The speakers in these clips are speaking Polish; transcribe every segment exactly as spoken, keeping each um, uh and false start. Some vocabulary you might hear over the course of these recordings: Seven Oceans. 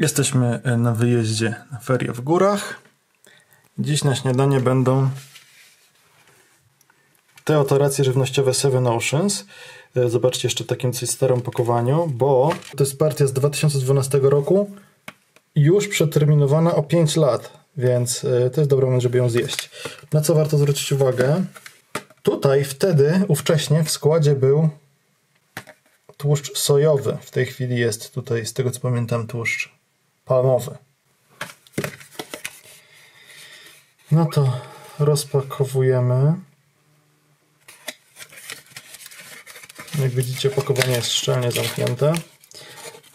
Jesteśmy na wyjeździe na ferie w górach. Dziś na śniadanie będą te oto racje żywnościowe Seven Oceans. Zobaczcie, jeszcze w takim coś starym pakowaniu, bo to jest partia z dwa tysiące dwunastego roku, już przeterminowana o pięć lat, więc to jest dobry moment, żeby ją zjeść. Na co warto zwrócić uwagę? Tutaj wtedy, ówcześnie w składzie był tłuszcz sojowy. W tej chwili jest tutaj, z tego co pamiętam, tłuszcz palmowy. No to rozpakowujemy. Jak widzicie, opakowanie jest szczelnie zamknięte.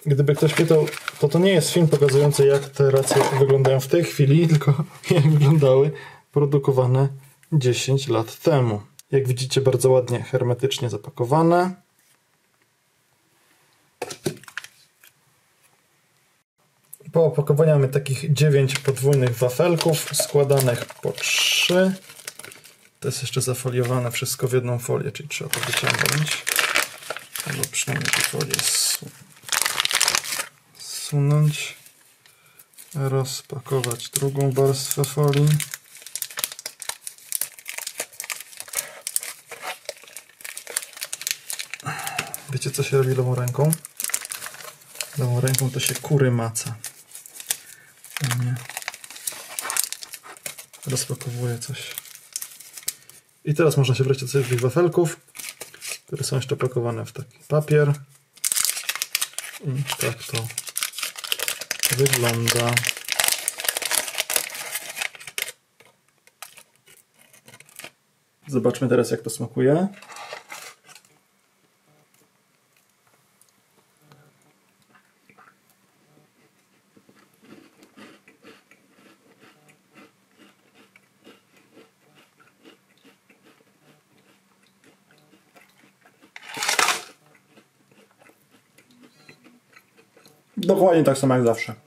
Gdyby ktoś pytał, to to nie jest film pokazujący, jak te racje wyglądają w tej chwili, tylko jak wyglądały produkowane dziesięć lat temu. Jak widzicie, bardzo ładnie, hermetycznie zapakowane. Po opakowaniu mamy takich dziewięć podwójnych wafelków, składanych po trzy. To jest jeszcze zafoliowane wszystko w jedną folię, czyli trzeba to wyciągnąć. Albo przynajmniej tę folię zsunąć. Rozpakować drugą warstwę folii. Wiecie, co się robi lewą ręką? Lewą ręką to się kury maca. Rozpakowuję coś. I teraz można się wreszcie coś z tych wafelków, które są jeszcze pakowane w taki papier. I tak to wygląda. Zobaczmy teraz, jak to smakuje. Dokładnie tak samo jak zawsze.